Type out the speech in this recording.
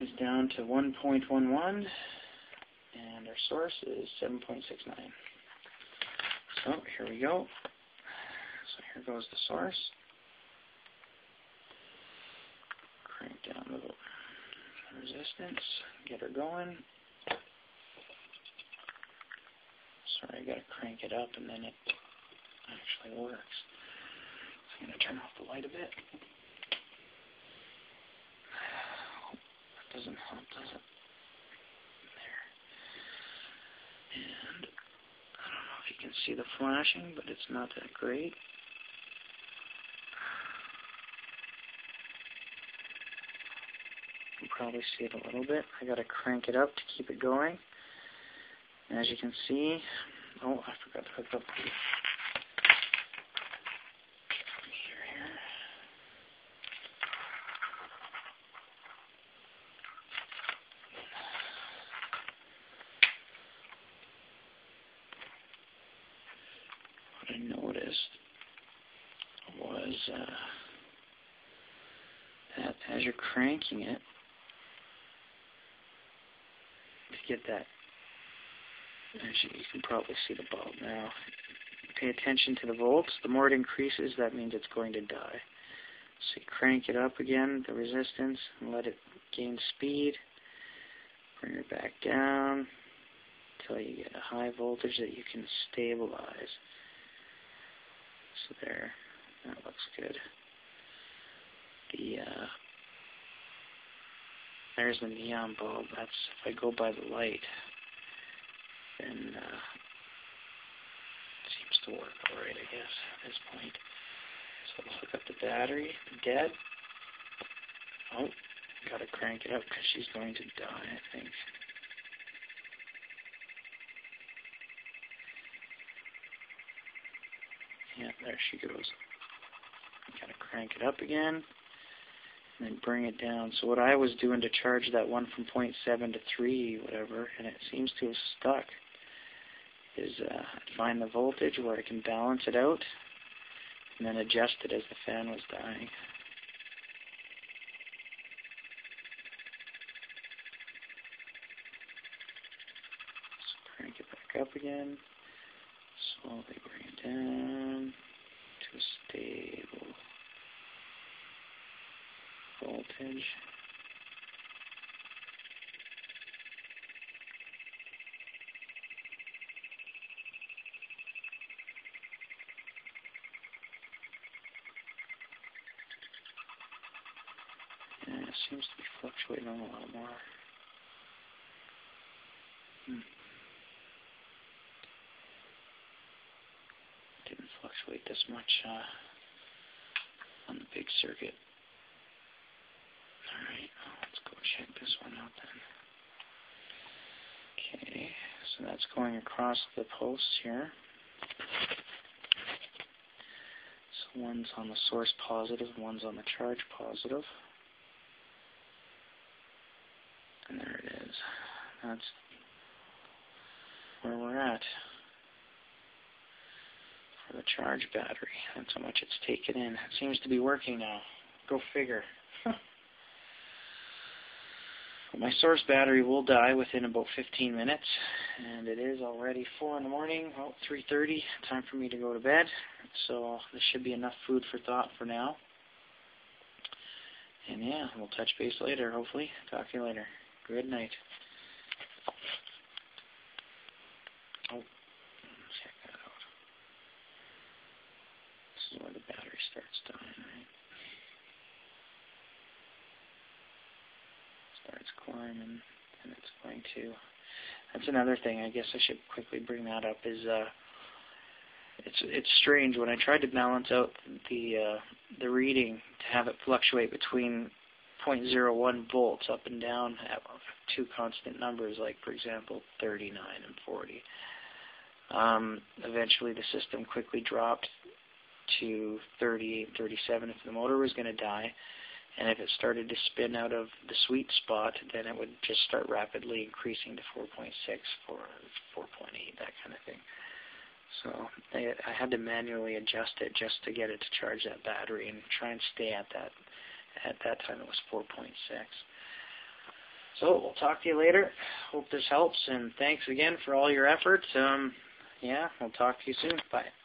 is down to 1.11, and our source is 7.69. So here we go. So here goes the source. Crank down the resistance, get her going. Sorry, I gotta crank it up and then it actually works. So I'm gonna turn off the light a bit. Doesn't help, does it? There. And I don't know if you can see the flashing, but it's not that great. You can probably see it a little bit. I gotta crank it up to keep it going. And as you can see, oh, I forgot to hook up the that as you're cranking it to get that, actually you can probably see the bulb now. Pay attention to the volts. The more it increases, that means it's going to die. So you crank it up again, the resistance, and let it gain speed. Bring it back down until you get a high voltage that you can stabilize. So there. That looks good. There's the neon bulb. That's, if I go by the light, then it seems to work alright, I guess, at this point. So I'll hook up the battery, dead. Oh, gotta crank it up because she's going to die, I think. Yeah, there she goes. Gotta crank it up again and then bring it down. So what I was doing to charge that one from 0.7 to 3, whatever, and it seems to have stuck, is find the voltage where I can balance it out and then adjust it as the fan was dying. So crank it back up again, slowly bring it down to a stable voltage. Yeah, it seems to be fluctuating a lot more. Didn't fluctuate this much on the big circuit. Alright, let's go check this one out then. Okay, so that's going across the posts here. So one's on the source positive, one's on the charge positive. And there it is. That's where we're at for the charge battery. That's how much it's taken in. It seems to be working now. Go figure. My source battery will die within about 15 minutes, and it is already 4 in the morning, about 3:30, time for me to go to bed, so this should be enough food for thought for now. And yeah, we'll touch base later, hopefully. Talk to you later. Good night. Oh, check that out. This is where the battery starts dying, right? It's climbing, and it's going to. That's another thing. I guess I should quickly bring that up. Is it's strange when I tried to balance out the reading to have it fluctuate between 0.01 volts up and down at two constant numbers, like for example 39 and 40. Eventually, the system quickly dropped to 38, 37 if the motor was going to die. And if it started to spin out of the sweet spot, then it would just start rapidly increasing to 4.6, 4, 4.8, that kind of thing. So I had to manually adjust it just to get it to charge that battery and try and stay at that. At that time, it was 4.6. So we'll talk to you later. Hope this helps, and thanks again for all your efforts. We'll talk to you soon. Bye.